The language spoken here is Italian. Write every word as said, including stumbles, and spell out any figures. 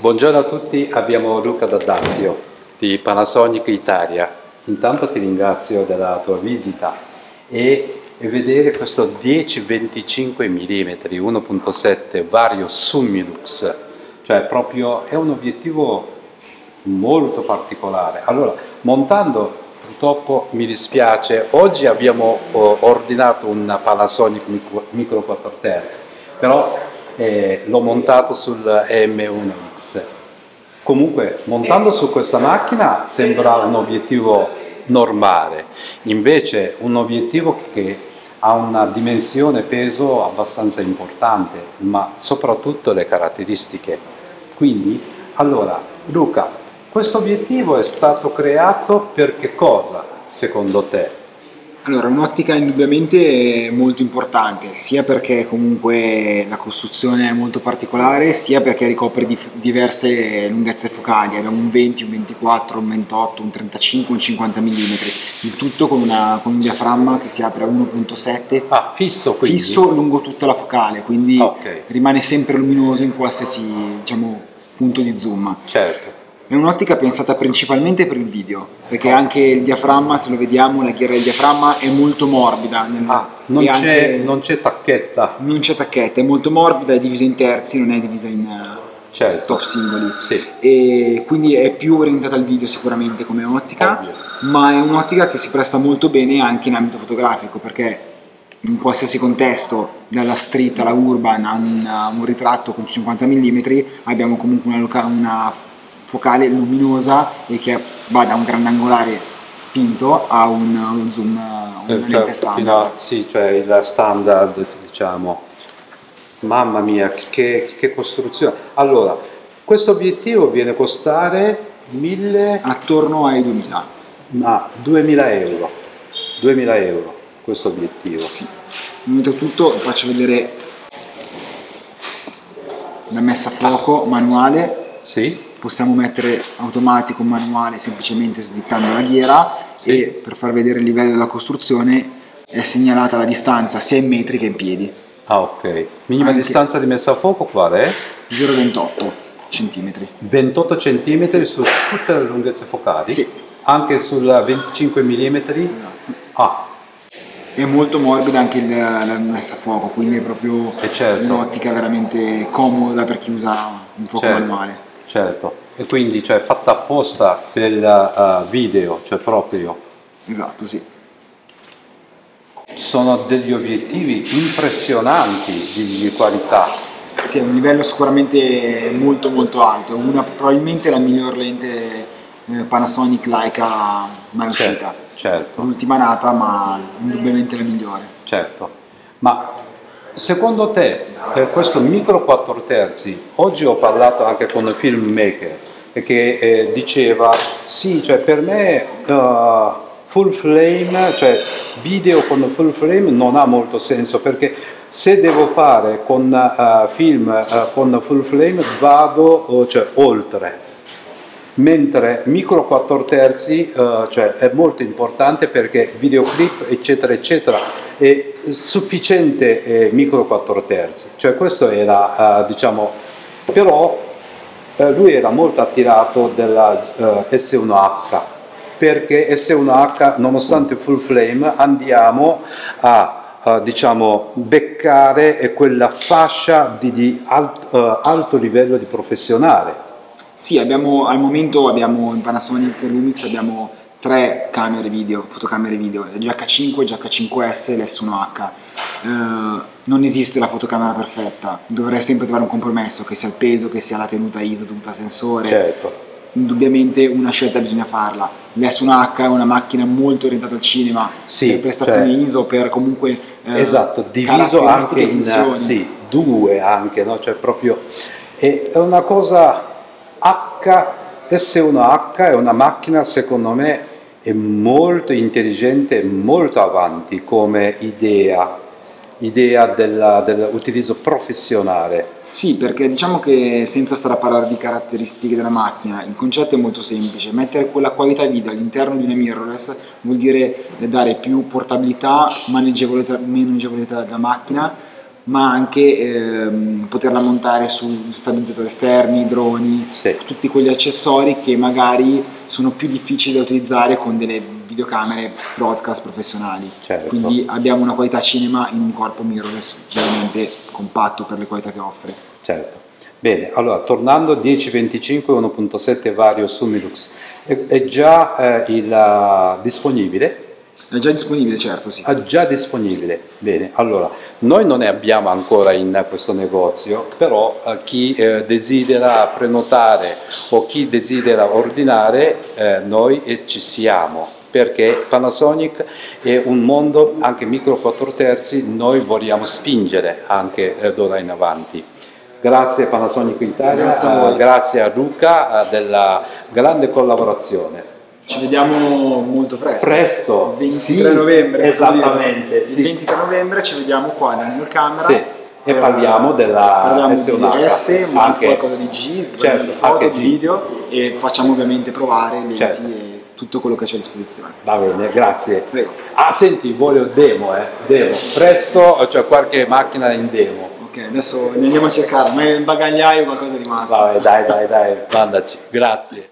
Buongiorno a tutti, abbiamo Luca D'Addazio di Panasonic Italia. Intanto ti ringrazio della tua visita e vedere questo dieci venticinque millimetri uno punto sette Vario Summilux, cioè proprio è un obiettivo molto particolare. Allora, montando, purtroppo mi dispiace, oggi abbiamo ordinato un Panasonic Micro quattro tre, però Eh, l'ho montato sul E M uno X. Comunque, montando su questa macchina sembra un obiettivo normale, invece un obiettivo che ha una dimensione peso abbastanza importante, ma soprattutto le caratteristiche. Quindi, allora, Luca, questo obiettivo è stato creato per che cosa, secondo te? Allora, un'ottica indubbiamente molto importante, sia perché comunque la costruzione è molto particolare, sia perché ricopre diverse lunghezze focali. Abbiamo un venti, un ventiquattro, un ventotto, un trentacinque, un cinquanta millimetri, il tutto con, una, con un diaframma che si apre a uno punto sette, ah, fisso, fisso lungo tutta la focale, quindi okay, rimane sempre luminoso in qualsiasi, diciamo, punto di zoom. Certo. È un'ottica pensata principalmente per il video, perché anche il diaframma, se lo vediamo, la ghiera del diaframma è molto morbida. Ah, non c'è tacchetta. Non c'è tacchetta, è molto morbida, è divisa in terzi, non è divisa in certo. stop singoli. Sì. E quindi è più orientata al video sicuramente come ottica, Ovvio. ma è un'ottica che si presta molto bene anche in ambito fotografico, perché in qualsiasi contesto, dalla street alla urban a un, un ritratto con cinquanta millimetri, abbiamo comunque una... una focale luminosa e che va da un grandangolare spinto a un, un zoom, un cioè, lente standard. A, sì, cioè il standard, diciamo. Mamma mia, che, che costruzione! Allora, questo obiettivo viene a costare mille... attorno ai duemila. Ma duemila euro. duemila euro, questo obiettivo. Sì. Innanzitutto faccio vedere la messa a fuoco manuale. Sì. Possiamo mettere automatico, manuale, semplicemente slittando la ghiera, sì. E per far vedere il livello della costruzione è segnalata la distanza sia in metri che in piedi. Ah, ok. Minima Anche distanza di messa a fuoco qual è? zero virgola ventotto centimetri. ventotto centimetri, sì. Su tutte le lunghezze focali? Sì. Anche sulla venticinque millimetri? Esatto. Ah. È molto morbida anche la, la messa a fuoco, quindi è proprio certo. un'ottica veramente comoda per chi usa un fuoco certo. manuale. Certo, e quindi cioè fatta apposta per uh, video, cioè proprio. Esatto, sì. Sono degli obiettivi impressionanti di, di qualità. Sì, è un livello sicuramente molto molto alto, una, probabilmente la miglior lente eh, Panasonic Leica mai uscita. Certo. L'ultima nata, ma indubbiamente la migliore. Certo, ma... secondo te, per questo micro quattro terzi, oggi ho parlato anche con un filmmaker che eh, diceva sì, cioè per me uh, full frame, cioè video con full frame non ha molto senso, perché se devo fare con uh, film uh, con full frame vado cioè, oltre, mentre micro quattro terzi uh, cioè, è molto importante perché videoclip eccetera eccetera è sufficiente eh, micro quattro terzi, cioè questo era uh, diciamo, però eh, lui era molto attirato della uh, S uno H, perché S uno H nonostante full frame andiamo a Uh, diciamo beccare quella fascia di, di alt, uh, alto livello di professionale. Sì, abbiamo, al momento abbiamo in Panasonic Lumix abbiamo tre camere video, fotocamere video, la G H cinque, G H cinque S e l'S uno H. Eh, non esiste la fotocamera perfetta, dovrei sempre trovare un compromesso, che sia il peso, che sia la tenuta I S O, tenuta sensore. Certo. Indubbiamente una scelta bisogna farla. L'S uno H è una macchina molto orientata al cinema, sì, per prestazioni cioè, I S O, per comunque eh, esatto, diviso anche in sì, due anche, no? Cioè proprio è una cosa... S uno H è una macchina, secondo me, è molto intelligente, molto avanti come idea, idea dell'utilizzo professionale. Sì, perché diciamo che senza stare a parlare di caratteristiche della macchina, il concetto è molto semplice: mettere quella qualità video all'interno di una mirrorless vuol dire dare più portabilità, maneggevolità, maneggevolità della macchina, ma anche ehm, poterla montare su stabilizzatori esterni, droni, sì, tutti quegli accessori che magari sono più difficili da utilizzare con delle videocamere broadcast professionali. Certo. Quindi abbiamo una qualità cinema in un corpo mirrorless veramente compatto per le qualità che offre. Certo. Bene, allora tornando dieci venticinque uno punto sette Vario Summilux, è, è già eh, il, uh, disponibile? È già disponibile, certo, sì. È già disponibile, sì. Bene, allora, noi non ne abbiamo ancora in questo negozio, però eh, chi eh, desidera prenotare o chi desidera ordinare, eh, noi eh, ci siamo, perché Panasonic è un mondo, anche micro quattro terzi, noi vogliamo spingere anche eh, d'ora in avanti. Grazie Panasonic Italia, grazie a, voi. Grazie a Luca eh, della grande collaborazione. Ci vediamo molto presto. Presto, ventitré novembre. Esattamente. Sì. Il ventitré novembre ci vediamo qua nella mia camera. Sì. E parliamo della S uno H, anche qualcosa di G, certo, di foto, di video, e facciamo ovviamente provare lenti, certo, e tutto quello che c'è a disposizione. Va bene, grazie. Prego. Ah, senti, voglio demo, eh. Demo. Presto ho cioè, qualche macchina in demo. Ok, adesso ne andiamo a cercare, ma è il bagagliaio qualcosa è rimasto. Vabbè, dai, dai, dai, mandaci. Grazie.